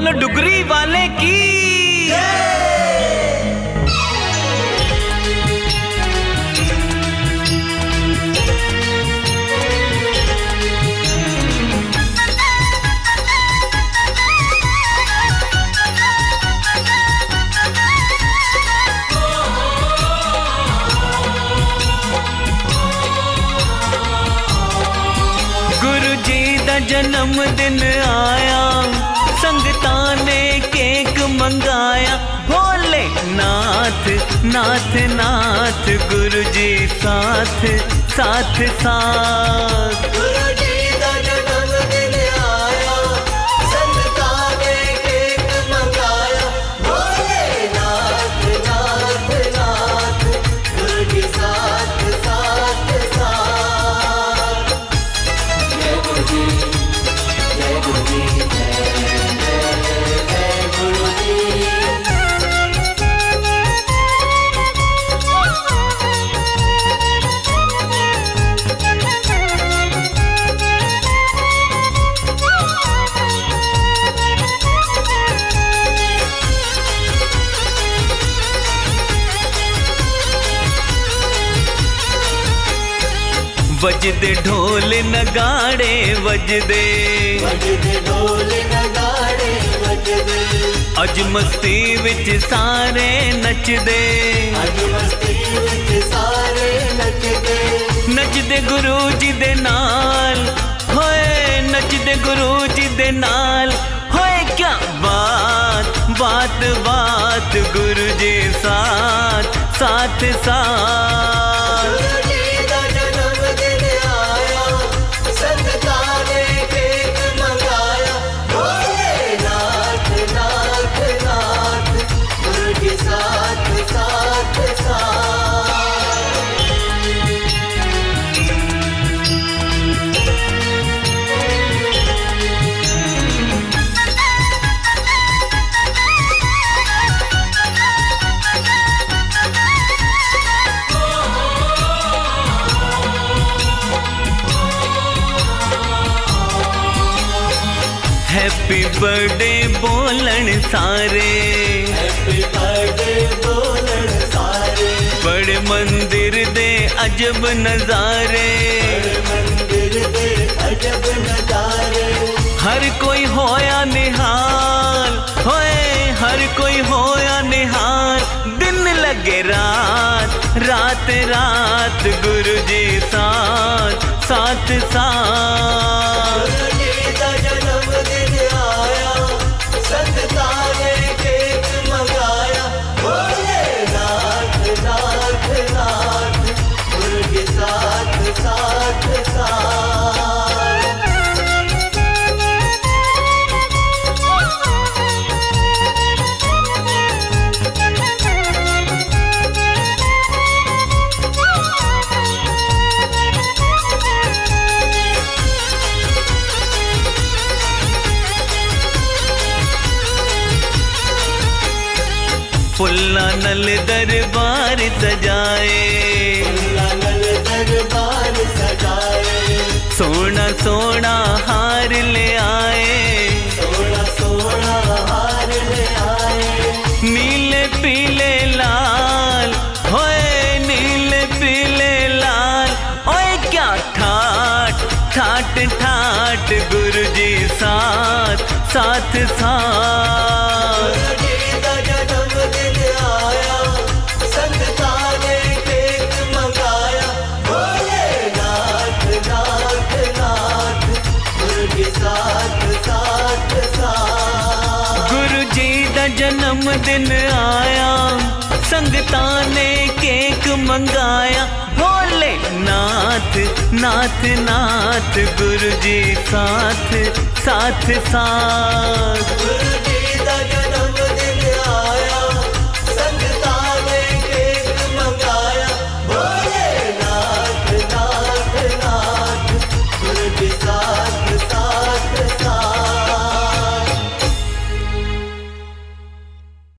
बोलो डुगरी वाले की। जन्म दिन आया संगतां ने केक मंगाया, भोले नाथ नाथ नाथ गुरु जी साथ साथ साथ। गुरु जी का जन्म दिन आया संगतां ने केक मंगाया, भोले नाथ नाथ नाथ गुरु जी साथ साथ साथ। जय गुरु जी, वजदे ढोल नगाड़े वजदे, वजदे ढोल नगाड़े वजदे, अज मस्ती विच सारे नचदे, अज मस्ती विच सारे नचदे, नचदे गुरु जी दे नाल होए, नचदे गुरु जी दे नाल होए। क्या बात बात बात गुरु जी साथ साथ साथ। हैप्पी बर्थडे बोलन सारे, हैप्पी बर्थडे बोलन सारे, बड़े मंदिर दे अजब नजारे, बड़े मंदिर दे अजब नजारे। हर कोई होया निहाल होए, हर कोई होया निहाल, दिन लगे रात रात रात गुरु जी साथ साथ साथ। फुल्ला नल दरबार सजाए, फुल्ला नल दरबार सजाए, सोना सोना हार ले आए, सोना सोना हार ले आए। नीले पीले लाल होए, नीले पीले लाल ओए। क्या ठाट ठाट ठाट गुरु जी साथ साथ साथ। जन्म दिन आया संगतां ने केक मंगाया, भोले नाथ नाथ नाथ गुरु जी साथ साथ साथ।